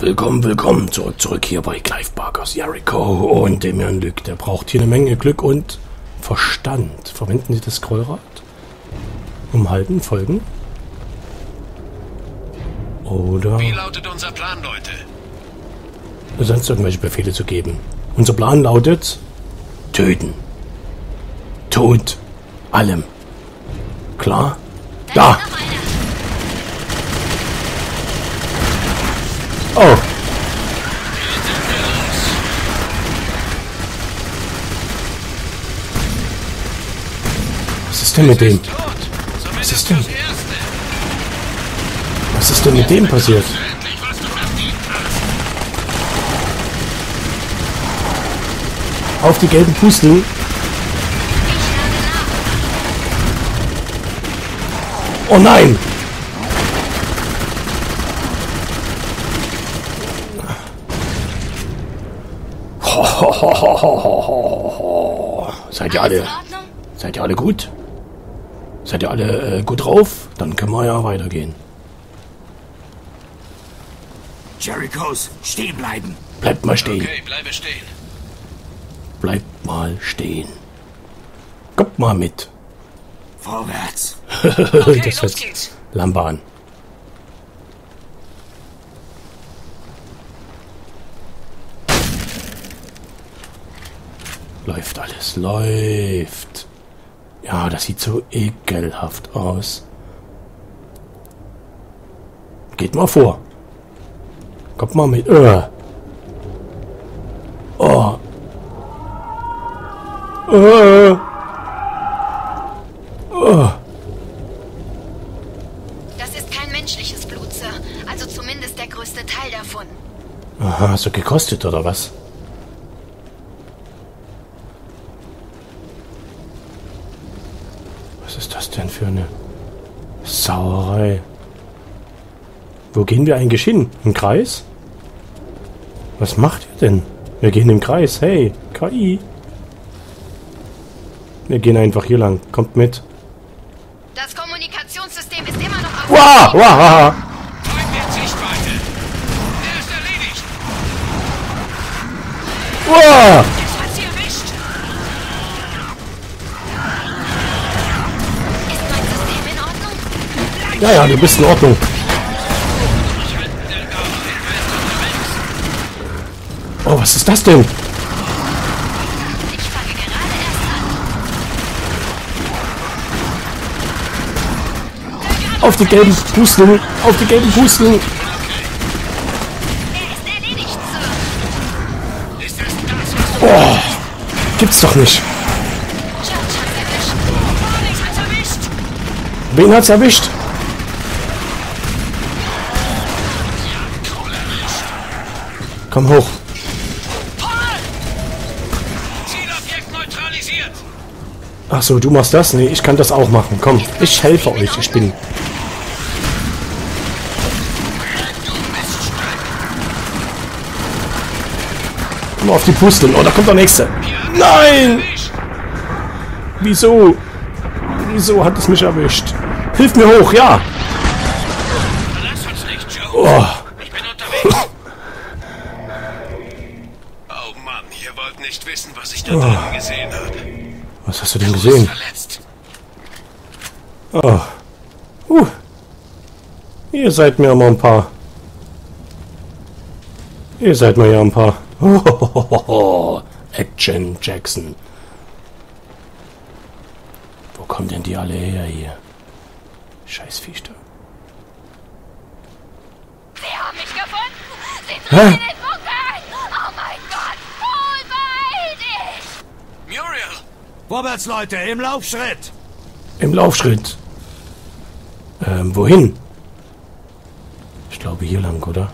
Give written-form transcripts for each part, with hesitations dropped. Willkommen zurück hier bei Clive Barker's Jericho und dem Herrn Lück. Der braucht hier eine Menge Glück und Verstand. Verwenden Sie das Scrollrad? Umhalten, folgen? Oder... Wie lautet unser Plan, Leute? Sonst irgendwelche Befehle zu geben. Unser Plan lautet... Töten. Tod. Allem. Klar? Da! Oh! Was ist denn mit dem? Was ist denn mit dem passiert? Auf die gelben Pusteln! Oh nein! Seid ihr alle gut? Seid ihr alle gut drauf? Dann können wir ja weitergehen. Jerichos, stehen bleiben. Bleibt mal stehen. Okay, bleibe stehen. Bleibt mal stehen. Kommt mal mit. Vorwärts. Okay, das los geht's. Lampe an. Läuft alles, läuft. Ja, das sieht so ekelhaft aus. Geht mal vor. Kommt mal mit. Oh. Das ist kein menschliches Blut, Sir. Also zumindest der größte Teil davon. Aha, hast du gekostet, oder was? Für eine Sauerei. Wo gehen wir eigentlich hin? Im Kreis? Was macht ihr denn? Wir gehen im Kreis. Hey, KI. Wir gehen einfach hier lang. Kommt mit. Das Kommunikationssystem ist immer noch auf. Wow, wow. Er ist erledigt. Wow. Ja, du bist in Ordnung. Oh, was ist das denn? Auf die gelben Pusteln! Auf die gelben Pusteln! Oh, gibt's doch nicht. Wen hat's erwischt? Komm hoch. Zielobjekt neutralisiert. Ach so, du machst das? Nee, ich kann das auch machen. Komm, ich helfe euch. Ich bin... Komm auf die Pusteln. Oh, da kommt der Nächste. Nein! Wieso? Wieso hat es mich erwischt? Hilf mir hoch, ja! Oh. Oh. Gesehen habe. Was hast du denn gesehen? Oh. Ihr seid mir mal ein paar. Ihr seid mir ja ein paar. Action Jackson. Wo kommen denn die alle her hier? Scheiß Viech da. Sie haben mich gefunden! Sie Vorwärts, Leute, im Laufschritt! Im Laufschritt? Wohin? Ich glaube hier lang, oder?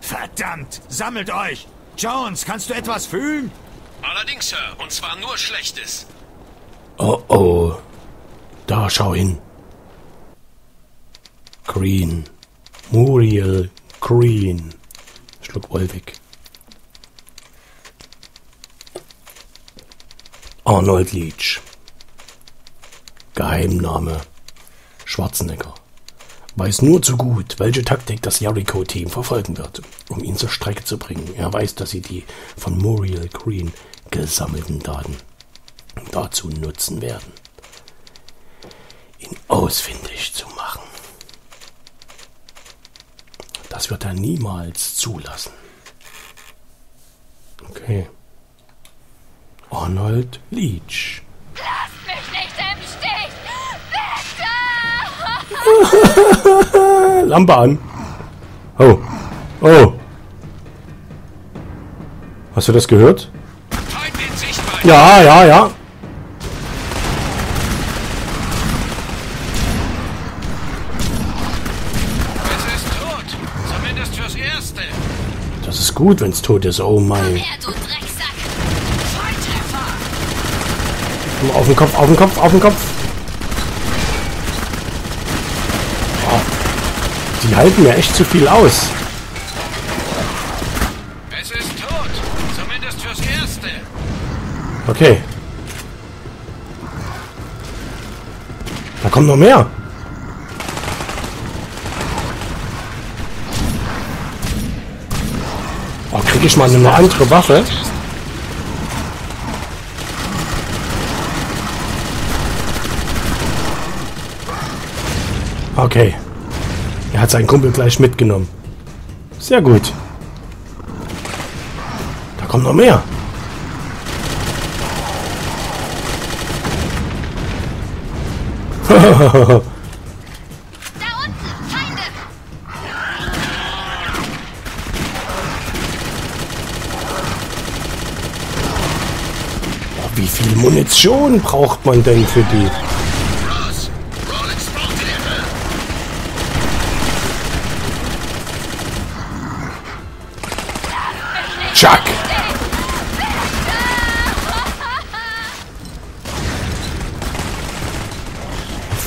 Verdammt! Sammelt euch! Jones, kannst du etwas fühlen? Allerdings, Sir, und zwar nur Schlechtes. Oh oh. Da, schau hin. Green. Muriel Green. Schluck Wolwig. Arnold Leach. Geheimname Schwarzenegger. weiß nur zu gut, welche Taktik das Jericho-Team verfolgen wird, um ihn zur Strecke zu bringen. Er weiß, dass sie die von Muriel Green gesammelten Daten dazu nutzen werden, ihn ausfindig zu machen. Das wird er niemals zulassen. Okay. Arnold Leach. Lass mich nicht im Stich! Bitte! Lampe an. Oh. Oh. Hast du das gehört? Ja, ja, ja. Es ist tot. Zumindest fürs Erste. Das ist gut, wenn es tot ist. Oh mein. Auf den Kopf, auf den Kopf, auf den Kopf. Oh. Die halten ja echt zu viel aus. Es ist tot. Zumindest fürs Erste. Okay. Da kommt noch mehr. Oh, krieg ich mal eine andere Waffe? Okay. Er hat seinen Kumpel gleich mitgenommen. Sehr gut. Da kommt noch mehr. Da unten, Feinde. Wie viel Munition braucht man denn für die? Chuck!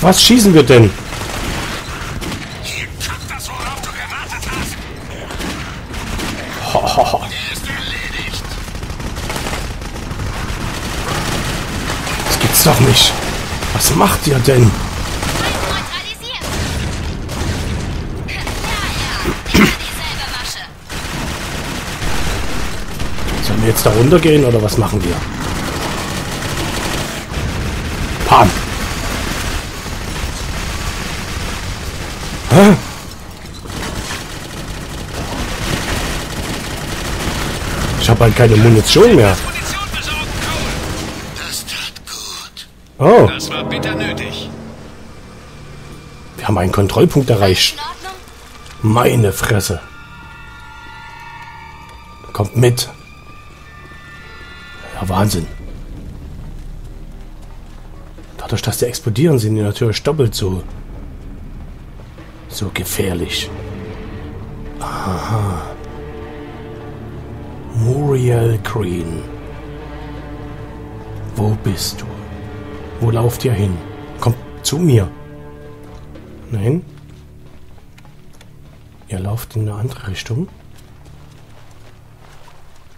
Was schießen wir denn? Oh. Das gibt's doch nicht. Was macht ihr denn? Sollen wir jetzt da runtergehen oder was machen wir? Pam! Ich habe halt keine Munition mehr. Oh. Das war bitter nötig. Wir haben einen Kontrollpunkt erreicht. Meine Fresse. Kommt mit. Ja, Wahnsinn. Dadurch, dass die explodieren, sind die natürlich doppelt so gefährlich. Aha. Muriel Green. Wo bist du? Wo lauft ihr hin? Kommt zu mir. Nein. Ihr lauft in eine andere Richtung.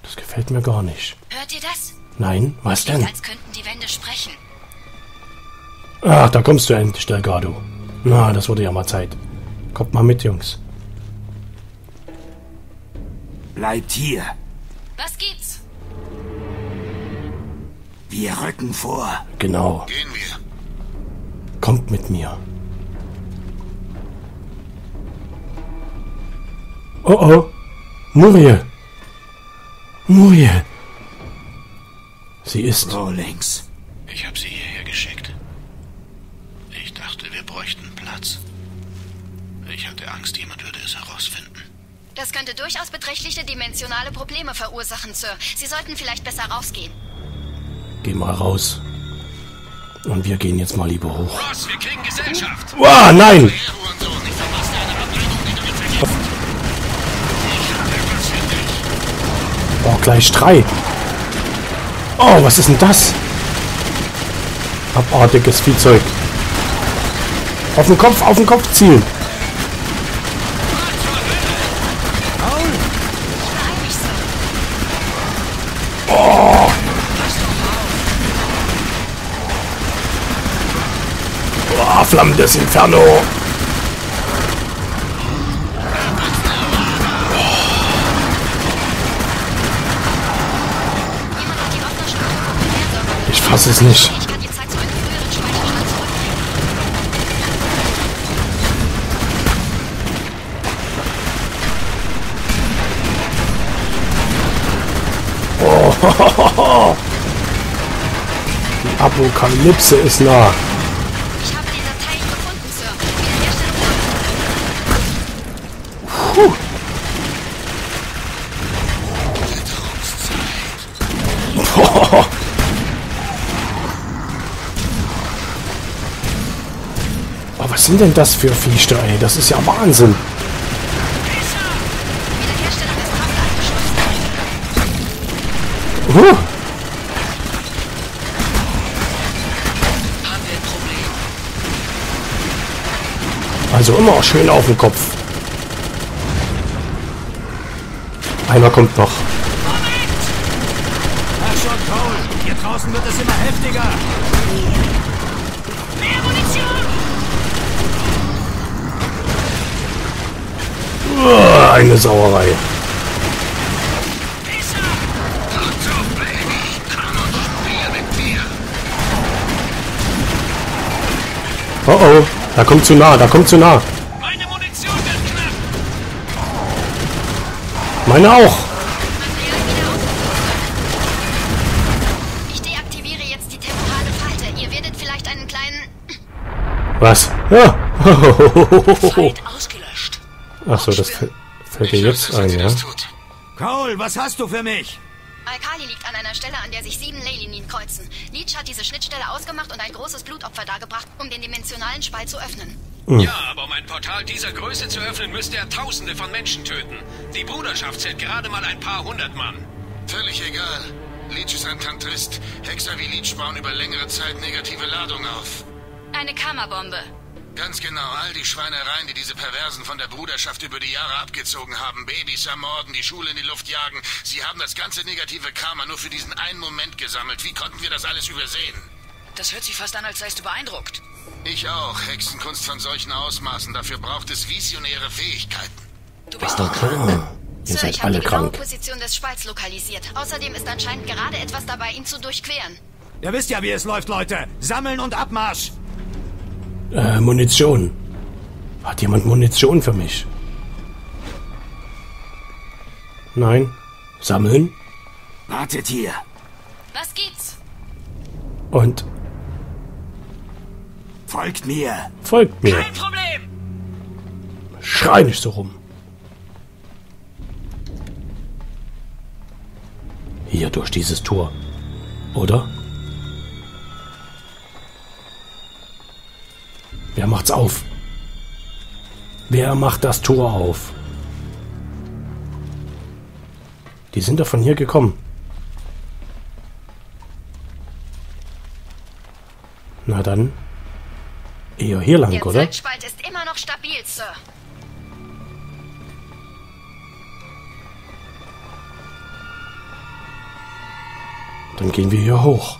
Das gefällt mir gar nicht. Hört ihr das? Nein, was denn? Als könnten die Wände sprechen. Ach, da kommst du endlich, Delgado. Na, das wurde ja mal Zeit. Kommt mal mit, Jungs. Bleibt hier. Was gibt's? Wir rücken vor. Genau. Gehen wir. Kommt mit mir. Oh oh. Muriel. Muriel. Sie ist... Rawlings. Ich hab sie hierher geschickt. Ich dachte, wir bräuchten Platz. Ich hatte Angst, jemand würde es herausfinden. Das könnte durchaus beträchtliche dimensionale Probleme verursachen, Sir. Sie sollten vielleicht besser rausgehen. Geh mal raus. Und wir gehen jetzt mal lieber hoch. Ross, wir kriegen Gesellschaft. Wow, nein! Oh, gleich 3. Oh, was ist denn das? Abartiges Viehzeug. Auf den Kopf zielen. Flammendes Inferno. Pass es nicht. Oh. Die Apokalypse ist nah. Was sind denn das für Viecher, ey? Das ist ja Wahnsinn. Also immer schön auf den Kopf. Einer kommt noch. Hier draußen wird es immer heftiger. Mehr Munition! Eine Sauerei. Oh oh, da kommt zu nah, da kommt zu nah. Meine Munition wird knapp. Meine auch. Ich deaktiviere jetzt die temporale Falte. Ihr werdet vielleicht einen kleinen... Was? Ja. Achso, das fällt dir jetzt ein, ja? Karl, was hast du für mich? Alkali liegt an einer Stelle, an der sich 7 Leylinien kreuzen. Leech hat diese Schnittstelle ausgemacht und ein großes Blutopfer dargebracht, um den dimensionalen Spalt zu öffnen. Ja, aber um ein Portal dieser Größe zu öffnen, müsste er Tausende von Menschen töten. Die Bruderschaft zählt gerade mal ein paar hundert Mann. Völlig egal. Leech ist ein Tantrist. Hexer wie Leech bauen über längere Zeit negative Ladung auf. Eine Kammerbombe. Ganz genau, all die Schweinereien, die diese Perversen von der Bruderschaft über die Jahre abgezogen haben, Babys ermorden, die Schule in die Luft jagen, sie haben das ganze negative Karma nur für diesen einen Moment gesammelt. Wie konnten wir das alles übersehen? Das hört sich fast an, als seist du beeindruckt. Ich auch, Hexenkunst von solchen Ausmaßen, dafür braucht es visionäre Fähigkeiten. Du bist doch krank. Ihr seid alle krank. Ich habe die Position des Spalts lokalisiert. Außerdem ist anscheinend gerade etwas dabei, ihn zu durchqueren. Ihr wisst ja, wie es läuft, Leute. Sammeln und Abmarsch. Munition. Hat jemand Munition für mich? Nein. Sammeln? Wartet hier. Was gibt's? Und? Folgt mir. Folgt mir. Kein Problem. Schrei nicht so rum. Hier durch dieses Tor. Oder? Wer macht's auf? Wer macht das Tor auf? Die sind doch von hier gekommen. Na dann. Eher hier lang, oder? Der Zeitspalt ist immer noch stabil, Sir. Dann gehen wir hier hoch.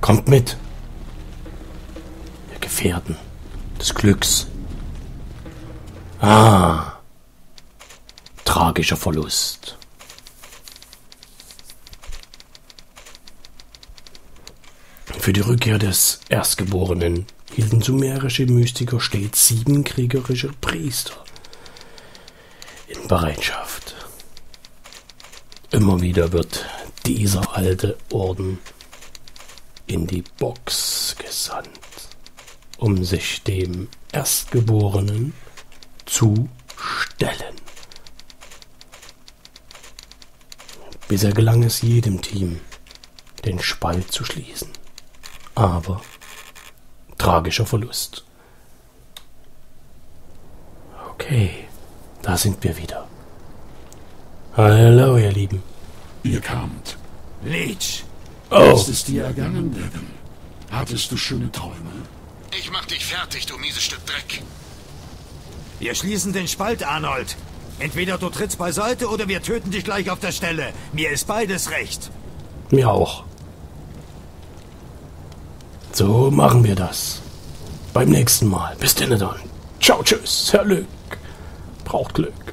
Kommt mit, ihr Gefährten des Glücks. Ah, tragischer Verlust. Für die Rückkehr des Erstgeborenen hielten sumerische Mystiker stets 7 kriegerische Priester in Bereitschaft. Immer wieder wird dieser alte Orden in die Box gesandt, um sich dem Erstgeborenen zu stellen. Bisher gelang es jedem Team, den Spalt zu schließen. Aber tragischer Verlust. Okay, da sind wir wieder. Hallo, ihr Lieben. Ihr kamt. Leech! Oh. Ist es dir ergangen, Devin? Hattest du schöne Träume? Ich mach dich fertig, du mieses Stück Dreck. Wir schließen den Spalt, Arnold. Entweder du trittst beiseite oder wir töten dich gleich auf der Stelle. Mir ist beides recht. Mir auch. So machen wir das. Beim nächsten Mal. Bis denn dann. Ciao, tschüss, Herr Lück. Braucht Glück.